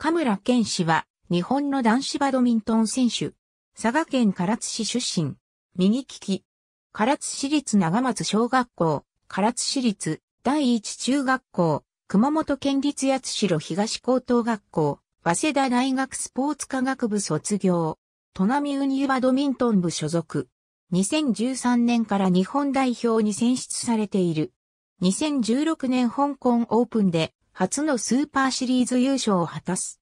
嘉村健氏は、日本の男子バドミントン選手。佐賀県唐津市出身。右利き。唐津市立長松小学校、唐津市立第一中学校、熊本県立八代東高等学校、早稲田大学スポーツ科学部卒業。砺波運輸バドミントン部所属。2013年から日本代表に選出されている。2016年香港オープンで初のスーパーシリーズ優勝を果たす。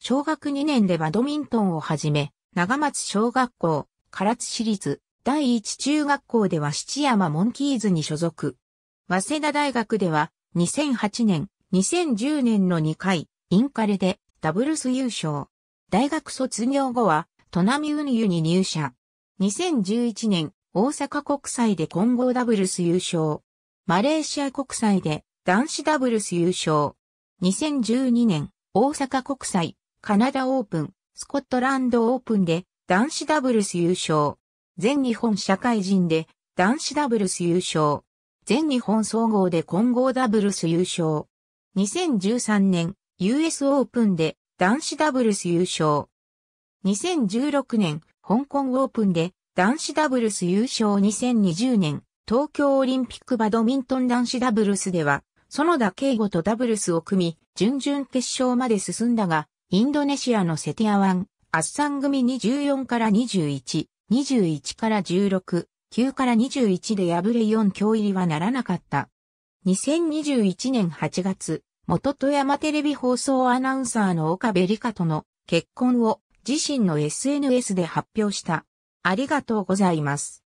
小学2年でバドミントンを始め、長松小学校、唐津市立第一中学校では七山モンキーズに所属。早稲田大学では2008年、2010年の2回、インカレでダブルス優勝。大学卒業後は、砺波運輸に入社。2011年、大阪国際で混合ダブルス優勝。マレーシア国際で男子ダブルス優勝。2012年、大阪国際、カナダオープン、スコットランドオープンで男子ダブルス優勝。全日本社会人で男子ダブルス優勝。全日本総合で混合ダブルス優勝。2013年、US オープンで男子ダブルス優勝。2016年、香港オープンで男子ダブルス優勝。2020年、東京オリンピックバドミントン男子ダブルスでは、園田圭吾とダブルスを組み、準々決勝まで進んだが、インドネシアのセティアワン、アッサン組に14から21、21から16、9から21で敗れ4強入りはならなかった。2021年8月、元富山テレビ放送アナウンサーの岡部理香との結婚を、自身の SNS で発表した。ありがとうございます。